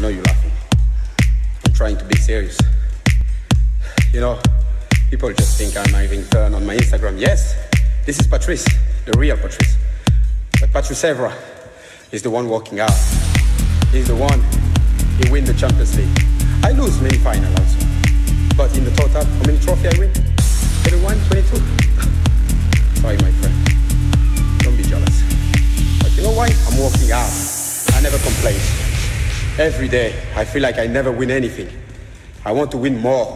I know you're laughing. I'm trying to be serious. You know, people just think I'm having fun on my Instagram. Yes, this is Patrice, the real Patrice. But Patrice Evra is the one walking out. He's the one who wins the Champions League. I lose many finals also. But in the total, how many trophy I win? 21, 22? Sorry, my friend. Don't be jealous. But you know why? I'm walking out. I never complain. Every day, I feel like I never win anything. I want to win more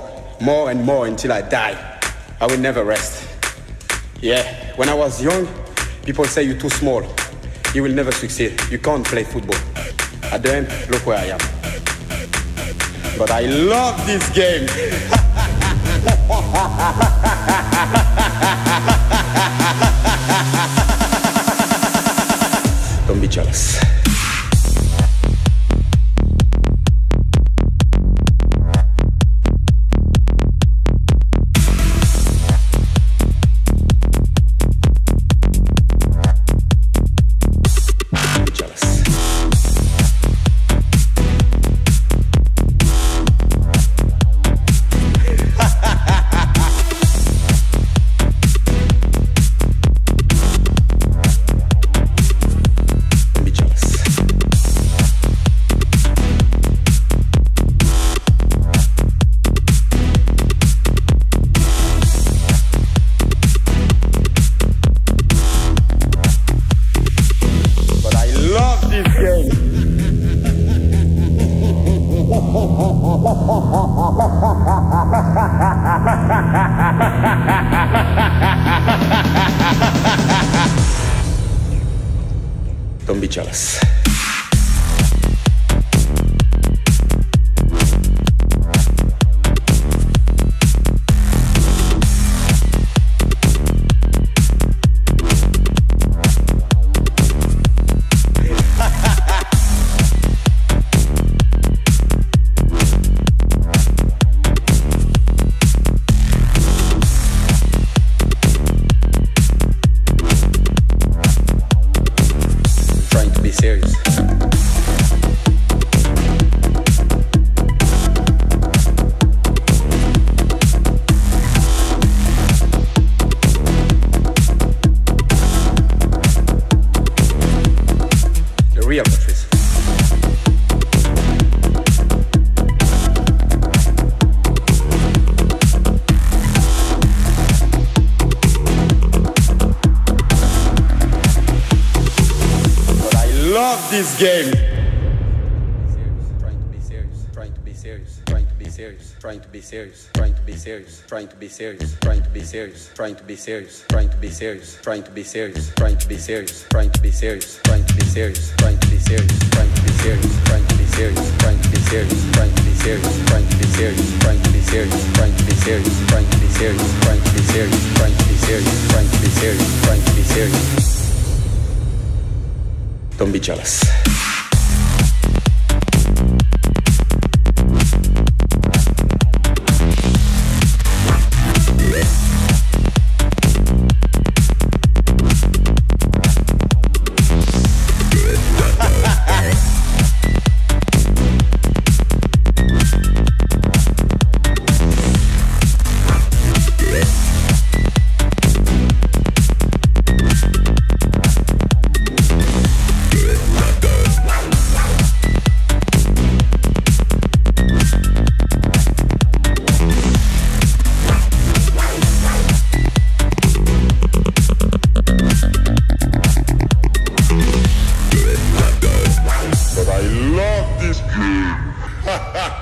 and more until I die. I will never rest. Yeah, when I was young, people say you're too small. You will never succeed. You can't play football. At the end, look where I am. But I love this game. Don't be jealous. Don't be jealous. Serious. The real Patrice. Love this game. Trying to be serious, trying to be serious, trying to be serious, trying to be serious, trying to be serious, trying to be serious, trying to be serious, trying to be serious, trying to be serious, trying to be serious, trying to be serious, trying to be serious, trying to be serious, trying to be serious, trying to be serious, trying to be serious, trying to be serious, trying to be serious, trying to be serious, trying to be serious, trying to be serious, trying to be serious, trying to be serious, trying to be serious, trying to be serious, trying to be serious. Don't be jealous. But I love this game.